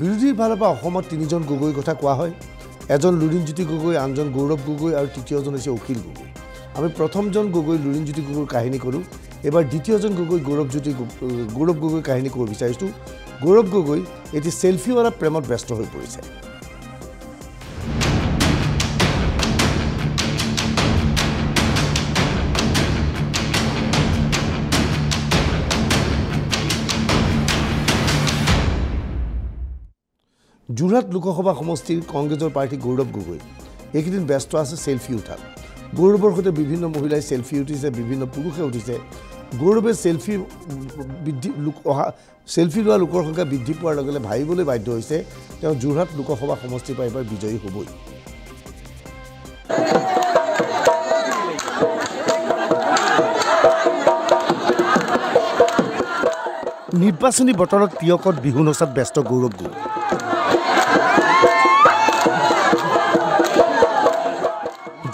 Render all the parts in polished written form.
বিৰোধীৰ ফালৰ পৰা অসমত তিনিজন গগৈ কথা কোৱা হয় এজন লুৰিণজ্যোতি গগৈ আনজন গৌৰৱ গগৈ আৰু তৃতীয়জন হৈছে অখিল গগৈ আমি প্ৰথমজন গগৈ লুৰিণজ্যোতি গগৈৰ কাহিনী কৰো এবাৰ দ্বিতীয়জন গগৈ গৌৰৱ গগৈ কাহিনী কৰিব বিচাৰিছো গৌৰৱ গগৈ এটি সেলফি वाला প্ৰেমত ব্যস্ত হৈ পৰিছে যোৰহাট লোকসভা সমষ্টিৰ কংগ্ৰেছৰ প্ৰাৰ্থী গৌৰৱ গগৈ এইকেইদিন ব্যস্ত আছে সেলফি উঠাত গৌৰৱৰ সৈতে বিভিন্ন মহিলাই সেলফি উঠিছে বিভিন্ন পুৰুষে উঠিছে গৌৰৱে সেলফি লোৱা লোকৰ সংখ্যা বৃদ্ধি পোৱাৰ লগে লগে ভাবিবলৈ বাধ্য হৈছে তেওঁ যোৰহাট লোকসভা সমষ্টিৰ পৰা এবাৰ বিজয়ী হ'বই নিৰ্বাচনী বতৰত তিয়কত বিহু নচাত ব্যস্ত গৌৰৱ গগৈ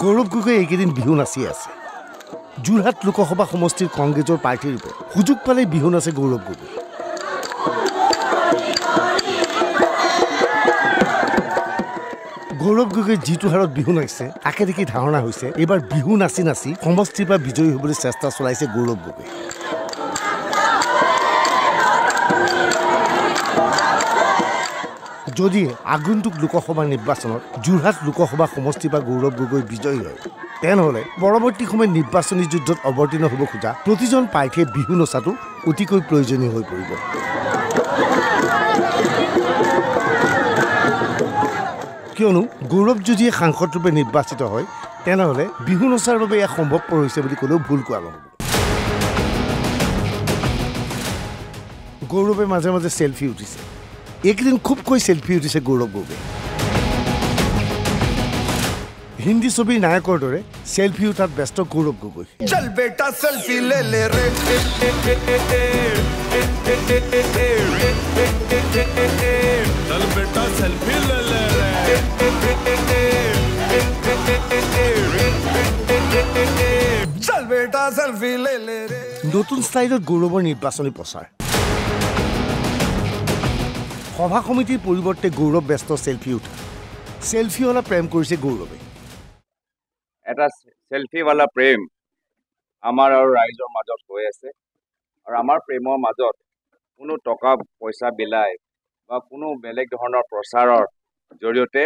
গৌৰৱ গগৈ এইকেইদিন বিহু নাচি আছে যোৰহাট লোকসভা সমষ্টিৰ কংগ্ৰেছৰ প্ৰাৰ্থীৰ ওপৰত সুযোগ পালেই বিহু নাচে গৌৰৱ গগৈ গৌৰৱ গগৈ যিটো হাৰত বিহু নাচিছে তাকে দেখি ধাৰণা হৈছে এইবাৰ বিহু নাচি নাচি সমষ্টিৰ পৰা বিজয়ী হ'বলৈ চেষ্টা চলাইছে গৌৰৱ গগৈ যদি আগন্তুক লোকসভা নিৰ্বাচনত যোৰহাট লোকসভা সমষ্টিৰ পৰা গৌৰৱ গগৈ বিজয়ী হয় তেনেহ'লে পৰৱৰ্তী সময়ত নিৰ্বাচনী যুদ্ধত অৱতীৰ্ণ হ'ব খোজা প্ৰতিজন প্ৰাৰ্থীয়ে বিহু নচাটো অতিকৈ প্ৰয়োজনীয় হৈ পৰিব কিয়নো গৌৰৱ যদি সাংসদৰূপে নিৰ্বাচিত হয় তেনেহ'লে বিহু নচাৰ বাবে এয়া সম্ভৱপৰ হৈছে বুলি ক'লেও ভুল কোৱা নহ'ব গৌৰৱে মাজে মাজে চেলফি উঠিছে এইকেইদিন খুবকৈ সেলফি উঠিছে গৌৰৱ গগৈ হিন্দী ছবিৰ নায়কৰ দৰে সেলফি উঠাত ব্যস্ত গৌৰৱ গগৈ নতুন ষ্টাইলত গৌৰৱৰ নিৰ্বাচনী প্ৰচাৰ সভা সমিতিৰ পৰিৱৰ্তে গৌৰৱ ব্যস্ত সেলফি উঠা সেলফি वाला প্ৰেম কৰিছে গৌৰৱে এটা সেলফি वाला প্ৰেম আমাৰ আৰু ৰাইজৰ মাজত হৈ আছে আৰু আমাৰ প্ৰেমৰ মাজত কোনো টকা পইচা বিলাই বা কোনো বেলেগ ধৰণৰ প্ৰচাৰৰ জৰিয়তে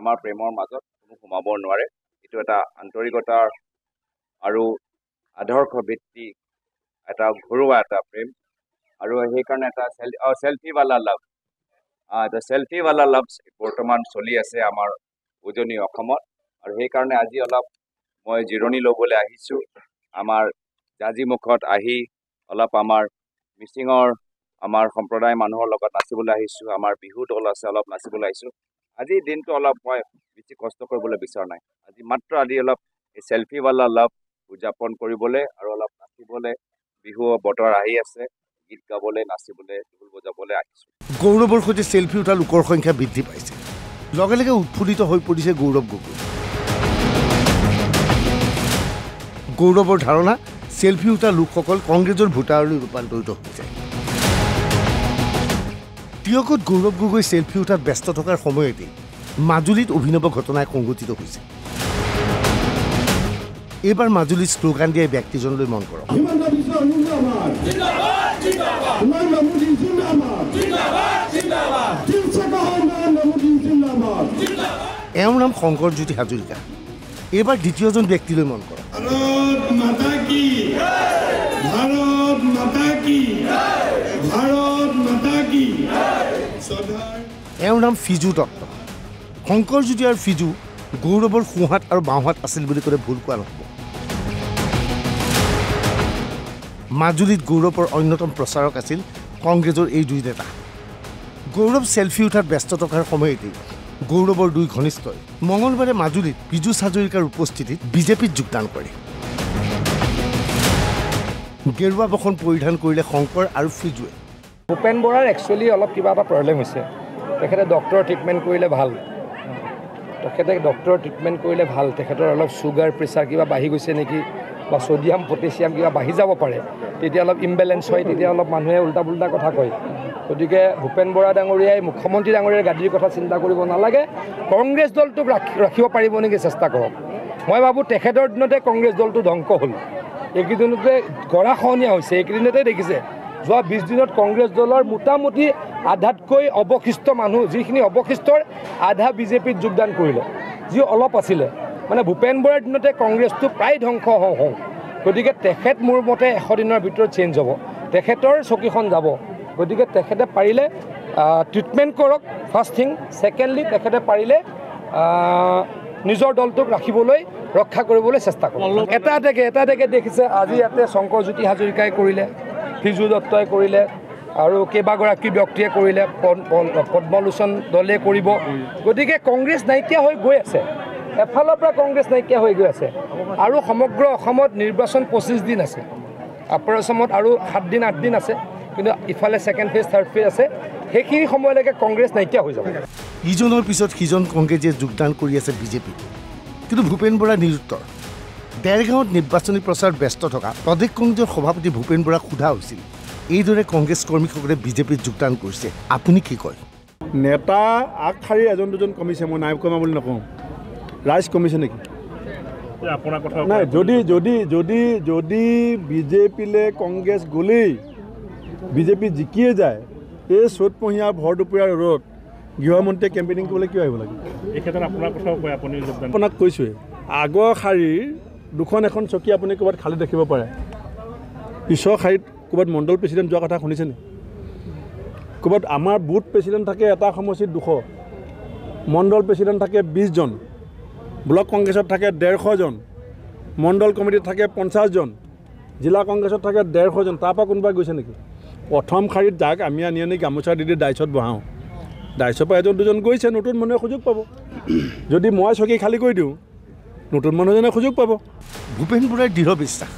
আমাৰ প্ৰেমৰ মাজত কোনো সোমাব নোৱাৰে এটো এটা আন্তৰিকতাৰ আৰু আদৰ্শ ভিত্তিক এটা ঘৰুৱা এটা প্ৰেম আৰু এই কাৰণে এটা সেলফি वाला লাভ The selfie वाला लव्स बर्तमान चलि आछे आमार उजनी अखमत आर हे कारणे आजि अलप मय जिरणी लबले आहिछु आमार जाजी मुखत आहि अलप आमार मिसिंगर आमार सम्प्रदाय मानुहर लगत नाचिबले आहिछु आमार बिहु दल आछे अलप नाचिबले आहिछु आजि दिनटो अलप मय बेसि कष्ट करबले बिचार नाइ आजि मात्र आदि अलप सेल्फी वाला लव उद्यापन करबले आर अलप नाचिबले बिहु बटर आहि आछे গীত গাবলৈ নাচিবলৈ ঢোল বজাবলৈ আহিছো গৌৰৱৰ সৈতে সেলফি উঠা লোকৰ সংখ্যা বৃদ্ধি পাইছে লগে লগে উৎফুল্লিত হৈ পৰিছে গৌৰৱ গগৈ গৌৰৱৰ ধাৰণা সেলফি উঠা লোকসকল কংগ্ৰেছৰ ভোটাৰলৈ ৰূপান্তৰিত হৈছে তিয়কত গৌৰৱ গগৈ সেলফি উঠাত ব্যস্ত থকাৰ সময়তে মাজুলীত অভিনৱ ঘটনাই সংঘটিত হৈছে এবাৰ মাজুলীৰ শ্লোগান দিয়া ব্যক্তিজনলৈ মন কৰক এওঁৰ নাম শংকৰজ্যোতি হাজৰিকা এবাৰ দ্বিতীয়জন ব্যক্তিলৈ মন কৰক এওঁৰ নাম ফিজু দত্ত শংকৰজ্যোতি আৰু ফিজু গৌৰৱৰ সোঁহাত আৰু বাওঁহাত আছিল বুলি ক'লে ভুল কোৱা নহ'ব মাজুলীত গৌৰৱৰ অন্যতম প্ৰচাৰক আছিল কংগ্ৰেছৰ এই দুই নেতা গৌৰৱ সেলফি উঠাত ব্যস্ত থকাৰ সময়তেই গৌৰৱৰ দুই ঘনিষ্ঠই মঙলবাৰে মাজুলীত পীযুষ হাজৰিকাৰ উপস্থিতিত বিজেপিত যোগদান কৰে গেৰুৱা বসন পৰিধান কৰিলে শংকৰ আৰু ফিজুৱে ভূপেন বৰাৰ একচুৱেলি অলপ কিবা এটা প্ৰব্লেম হৈছে তেখেতে ডক্টৰৰ ট্ৰিটমেণ্ট কৰিলে ভাল তেখেতে ডক্টৰৰ ট্ৰিটমেণ্ট কৰিলে ভাল তেখেতৰ অলপ চুগাৰ প্ৰেছাৰ কিবা বাঢ়ি গৈছে নেকি বা সোডিয়াম পটেছিয়াম কিবা বাঢ়ি যাব পাৰে তেতিয়া অলপ ইমবেলেঞ্চ হয় তেতিয়া অলপ মানুহে উল্টা পুল্টা কথা কয় গতিকে ভূপেন বৰা ডাঙৰীয়াই মুখ্যমন্ত্ৰী ডাঙৰীয়াৰ গাদীৰ কথা চিন্তা কৰিব নালাগে, কংগ্ৰেছ দলটোক ৰাখিব পাৰিব নেকি চেষ্টা কৰক। মই ভাবোঁ তেখেতৰ দিনতে কংগ্ৰেছ দলটো ধ্বংস হ'ল, এইকেইদিনতে গৰাখহনীয়া হৈছে, এইকেইদিনতে দেখিছে যোৱা 20 দিনত কংগ্ৰেছ দলৰ মোটামুটি আধাতকৈ অৱশিষ্ট মানুহ, যিখিনি অৱশিষ্টৰ আধা বিজেপিত যোগদান কৰিলে, যি অলপ আছিলে মানে ভূপেন বৰাৰ দিনতে কংগ্ৰেছটো প্ৰায় ধ্বংস হওঁ। গতিকে তেখেত মোৰ মতে 100 দিনৰ ভিতৰত চেঞ্জ হ'ব, তেখেতৰ চকীখন যাব। গতিকে তেখেতে পাৰিলে ট্ৰিটমেণ্ট কৰক ফাৰ্ষ্ট থিং, ছেকেণ্ডলি তেখেতে পাৰিলে নিজৰ দলটোক ৰাখিবলৈ ৰক্ষা কৰিবলৈ চেষ্টা কৰক। এটা এটাকে দেখিছে আজি ইয়াতে শংকৰজ্যোতি হাজৰিকাই কৰিলে, ফিজু দত্তই কৰিলে আৰু কেইবাগৰাকী ব্যক্তিয়ে কৰিলে, পদ্মলোচন দলে কৰিব। গতিকে কংগ্ৰেছ নাইকিয়া হৈ গৈ আছে, এফালৰ পৰা কংগ্ৰেছ নাইকিয়া হৈ গৈ আছে। আৰু সমগ্ৰ অসমত নিৰ্বাচন 25 দিন আছে, আপাৰ অসমত আৰু 7 দিন 8 দিন আছে, কিন্তু ইফালে ছেকেণ্ড ফেজ থাৰ্ড ফেজ আছে, সেইখিনি সময়লৈকে কংগ্ৰেছ নাইকিয়া হৈ যাব। ইজনৰ পিছত সিজন কংগ্ৰেছে যোগদান কৰি আছে বিজেপিত, কিন্তু ভূপেন বৰা নিৰুত্তৰ। ডেৰগাঁৱত নিৰ্বাচনী প্ৰচাৰ ব্যস্ত থকা প্ৰদেশ কংগ্ৰেছৰ সভাপতি ভূপেন বৰাক সোধা হৈছিল, এইদৰে কংগ্ৰেছ কৰ্মীসকলে বিজেপিত যোগদান কৰিছে, আপুনি কি কয়? নেতা আগশাৰী এজন দুজন কমিছে, মই নাই কমা বুলি নকওঁ, ৰাইজ কমিছে নেকি? আপোনাৰ কথা নাই। যদি বিজেপিলৈ কংগ্ৰেছ গ'লেই বিজেপি জিকিয়ে যায়, এই চ'তমহীয়া ভৰ দুপৰীয়া ৰ'দত গৃহমন্ত্ৰীয়ে কেম্পেইনিং কৰিবলৈ কিয় আহিব লাগে? এই ক্ষেত্ৰত আপোনাৰ কথাও কয়, আপুনি আপোনাক কৈছোঁৱে, আগৰ শাৰীৰ এখন চকী আপুনি ক'ৰবাত খালী দেখিব পাৰে, পিছৰ শাৰীত ক'ৰবাত মণ্ডল প্ৰেচিডেণ্ট যোৱা কথা শুনিছেনে? ক'ৰবাত আমাৰ বুথ প্ৰেচিডেণ্ট থাকে এটা সমষ্টিত 200, মণ্ডল প্ৰেচিডেণ্ট থাকে 20 জন, ব্লক কংগ্ৰেছত থাকে 150 জন, মণ্ডল কমিটিত থাকে 50 জন, জিলা কংগ্ৰেছত থাকে 150 জন। তাৰপৰা কোনোবা গৈছে নেকি? প্ৰথম শাৰীত যাক আমি আনি আনি গামোচা দি ডাইছত বহাওঁ, ডাইছৰ পৰা এজন দুজন গৈছে, নতুন মানুহে সুযোগ পাব। যদি মই চকী খালী কৰি দিওঁ, নতুন মানুহজনে সুযোগ পাব। ভূপেন বৰাৰ দৃঢ় বিশ্বাস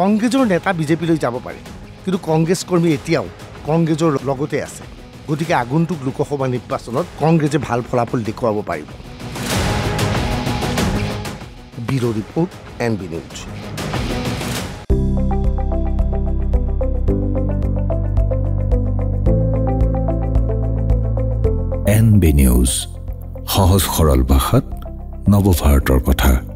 কংগ্ৰেছৰ নেতা বিজেপিলৈ যাব পাৰে, কিন্তু কংগ্ৰেছ কৰ্মী এতিয়াও কংগ্ৰেছৰ লগতে আছে, গতিকে আগন্তুক লোকসভা নিৰ্বাচনত কংগ্ৰেছে ভাল ফলাফল দেখুৱাব পাৰিব। Bureau' report, NB news. NB News সহজ সৰল ভাষাত নৱভাৰতৰ কথা।